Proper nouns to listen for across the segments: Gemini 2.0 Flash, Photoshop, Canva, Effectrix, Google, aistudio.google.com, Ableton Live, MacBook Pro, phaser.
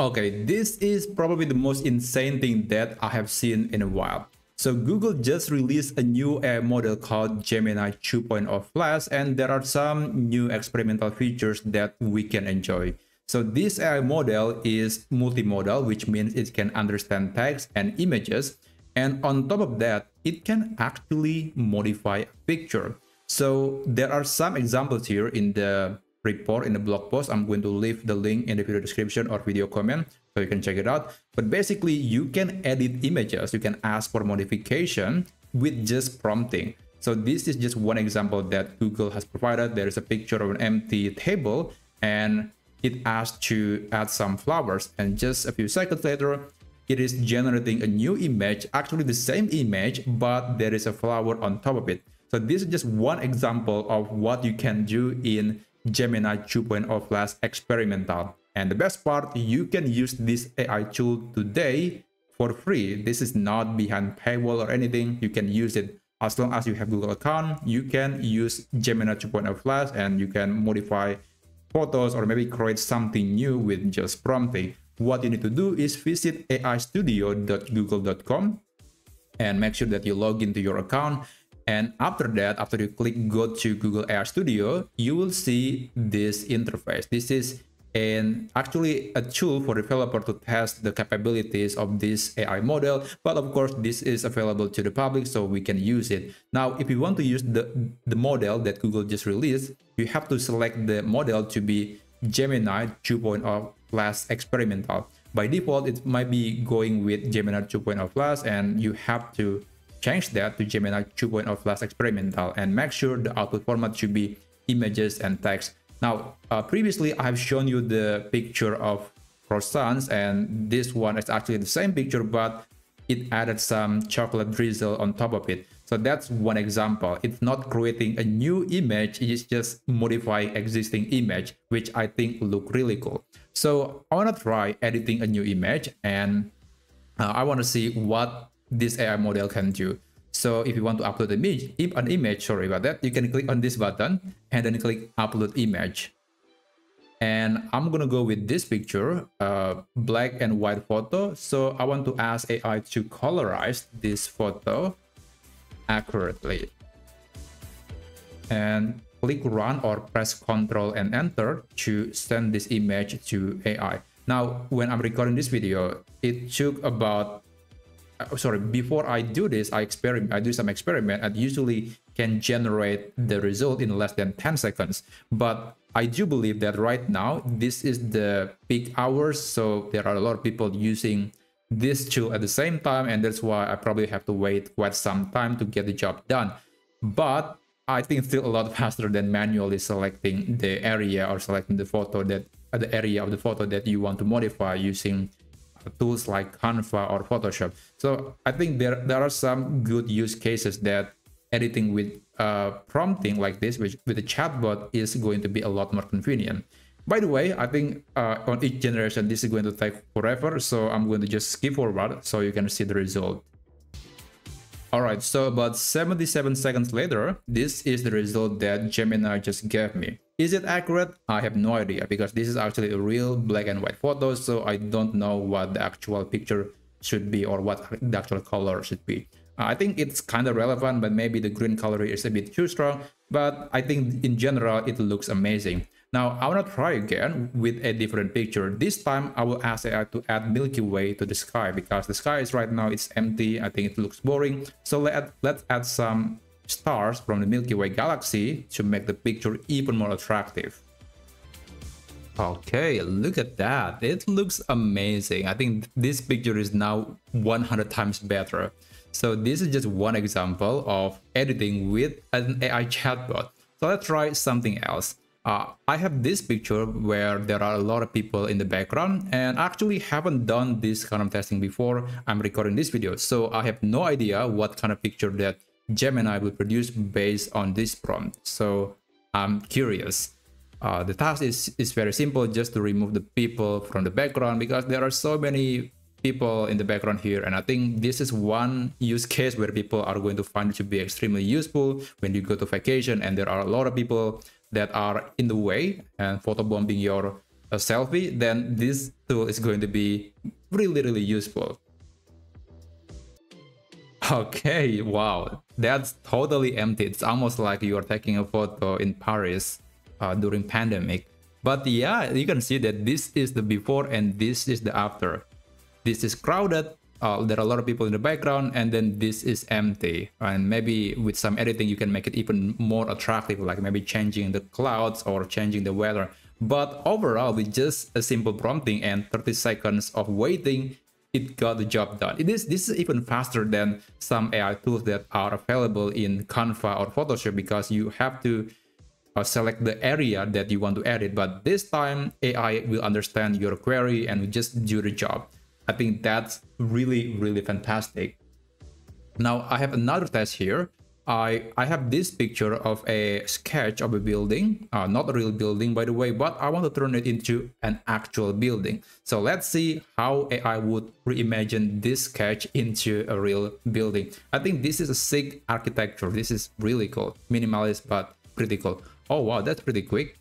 Okay, this is probably the most insane thing that I have seen in a while. So Google just released a new AI model called Gemini 2.0 Flash, and there are some new experimental features that we can enjoy. So this AI model is multimodal, which means it can understand text and images. And on top of that, it can actually modify a picture. So there are some examples here in the report, in the blog post. I'm going to leave the link in the video description or video comment, so you can check it out. But basically, you can edit images, you can ask for modification with just prompting. So this is just one example that Google has provided. There is a picture of an empty table, and it asks to add some flowers. And just a few seconds later, it is generating a new image, actually the same image, but there is a flower on top of it. So this is just one example of what you can do in Gemini 2.0 Flash Experimental. And the best part, you can use this AI tool today for free. This is not behind paywall or anything. You can use it as long as you have Google account. You can use Gemini 2.0 Flash and you can modify photos or maybe create something new with just prompting. What you need to do is visit aistudio.google.com and make sure that you log into your account. And after that, after you click go to Google AI Studio, you will see this interface. This is actually a tool for developer to test the capabilities of this AI model. But of course, this is available to the public, so we can use it. Now, if you want to use the model that Google just released, you have to select the model to be Gemini 2.0 Flash Experimental. By default, it might be going with Gemini 2.0 Flash, and you have to change that to Gemini 2.0 Flash Experimental and make sure the output format should be images and text. Now, previously I have shown you the picture of croissants, and this one is actually the same picture, but it added some chocolate drizzle on top of it. So that's one example. It's not creating a new image, it's just modifying existing image, which I think look really cool. So I want to try editing a new image, and I want to see what this AI model can do. So if you want to upload an image, sorry about that, you can click on this button and then click upload image. And I'm gonna go with this picture, black and white photo. So I want to ask AI to colorize this photo accurately. And click run or press Ctrl and enter to send this image to AI. Now, when I'm recording this video, it took about, sorry, before I do this, I do some experiment and usually can generate the result in less than 10 seconds. But I do believe that right now, this is the peak hours. So there are a lot of people using this tool at the same time. And that's why I probably have to wait quite some time to get the job done. But I think it's still a lot faster than manually selecting the area or selecting the photo that the area of the photo that you want to modify using tools like Canva or Photoshop. So I think there are some good use cases that editing with prompting like this, which with a chatbot, is going to be a lot more convenient. By the way, I think on each generation this is going to take forever, so I'm going to just skip forward so you can see the result. All right, so about 77 seconds later, this is the result that Gemini just gave me. Is it accurate? I have no idea, because this is actually a real black and white photo, so I don't know what the actual picture should be or what the actual color should be. I think it's kind of relevant, but maybe the green color is a bit too strong, but I think in general it looks amazing. Now, I want to try again with a different picture. This time, I will ask AI to add Milky Way to the sky, because the sky is right now, it's empty. I think it looks boring. So let's add some stars from the Milky Way galaxy to make the picture even more attractive. Okay, look at that. It looks amazing. I think this picture is now 100 times better. So this is just one example of editing with an AI chatbot. So let's try something else. I have this picture where there are a lot of people in the background, and I actually haven't done this kind of testing before I'm recording this video. So I have no idea what kind of picture that Gemini will produce based on this prompt, so I'm curious. The task is very simple, just to remove the people from the background, because there are so many people in the background here, and I think this is one use case where people are going to find it to be extremely useful when you go to vacation and there are a lot of people that are in the way and photobombing your a selfie, then this tool is going to be really useful. Okay, wow, that's totally empty. It's almost like you are taking a photo in Paris during pandemic. But yeah, you can see that this is the before and this is the after. This is crowded, there are a lot of people in the background, and then this is empty. And maybe with some editing, you can make it even more attractive, like maybe changing the clouds or changing the weather. But overall, with just a simple prompting and 30 seconds of waiting, it got the job done. This is even faster than some AI tools that are available in Canva or Photoshop, because you have to select the area that you want to edit. But this time, AI will understand your query and will just do the job. I think that's really fantastic. Now I have another test here. I have this picture of a sketch of a building, not a real building by the way, but I want to turn it into an actual building. So let's see how AI would reimagine this sketch into a real building. I think this is a sick architecture. This is really cool. Minimalist, but pretty cool. Oh wow, that's pretty quick.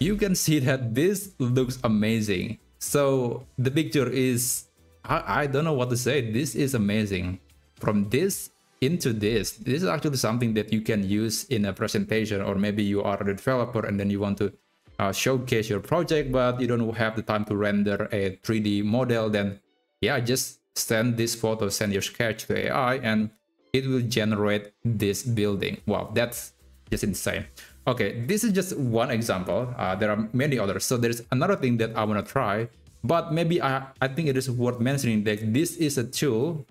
You can see that this looks amazing. So the picture is, I don't know what to say. This is amazing. From this into this, this is actually something that you can use in a presentation, or maybe you are a developer and then you want to showcase your project, but you don't have the time to render a 3D model. Then yeah, just send this photo, send your sketch to AI, and it will generate this building. Wow, that's just insane. Okay, this is just one example. There are many others. So there's another thing that I want to try, but maybe I think it is worth mentioning that this is a tool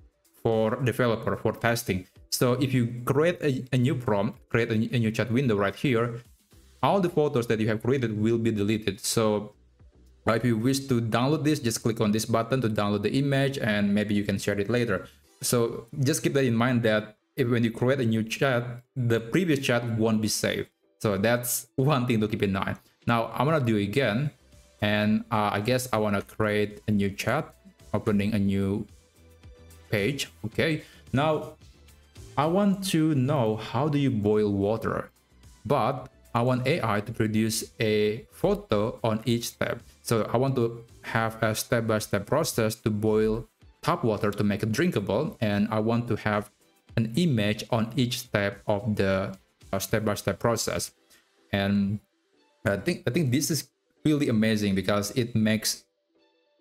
for developer, for testing. So if you create a new prompt, create a new chat window right here, all the photos that you have created will be deleted. So if you wish to download this, just click on this button to download the image, and maybe you can share it later. So just keep that in mind, that when you create a new chat, the previous chat won't be saved. So that's one thing to keep in mind. Now I'm gonna do it again, and I guess I want to create a new chat, opening a new page. Okay, now I want to know how do you boil water, but I want AI to produce a photo on each step. So I want to have a step-by-step process to boil tap water to make it drinkable, and I want to have an image on each step of the step-by-step process. And I think this is really amazing, because it makes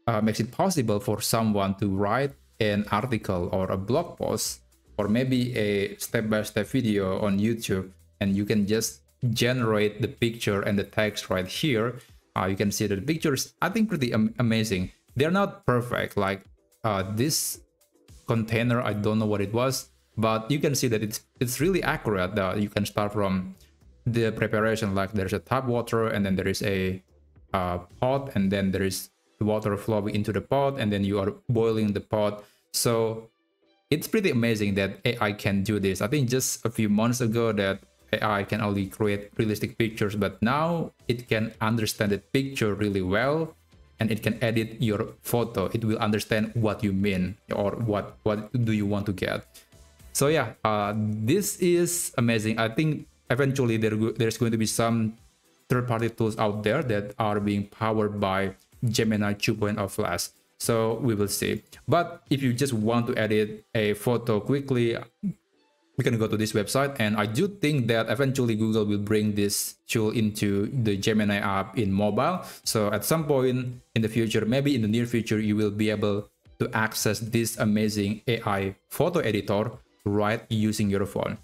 it possible for someone to write an article or a blog post, or maybe a step-by-step video on YouTube, and you can just generate the picture and the text right here. You can see the pictures. I think pretty amazing. They're not perfect, like this container, I don't know what it was, but you can see that it's really accurate. You can start from the preparation, like there's a tap water, and then there is a pot, and then there is the water flowing into the pot, and then you are boiling the pot. So it's pretty amazing that AI can do this. I think just a few months ago that AI can only create realistic pictures, but now it can understand the picture really well, and it can edit your photo. It will understand what you mean, or what do you want to get. So yeah, this is amazing. I think eventually there's going to be some third-party tools out there that are being powered by Gemini 2.0 Flash. So we will see. But if you just want to edit a photo quickly, we can go to this website. And I do think that eventually Google will bring this tool into the Gemini app in mobile. So at some point in the future, maybe in the near future, you will be able to access this amazing AI photo editor right using your phone.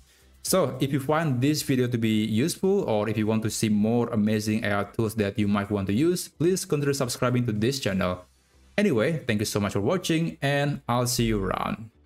So if you find this video to be useful, or if you want to see more amazing AI tools that you might want to use, please consider subscribing to this channel. Anyway, thank you so much for watching, and I'll see you around.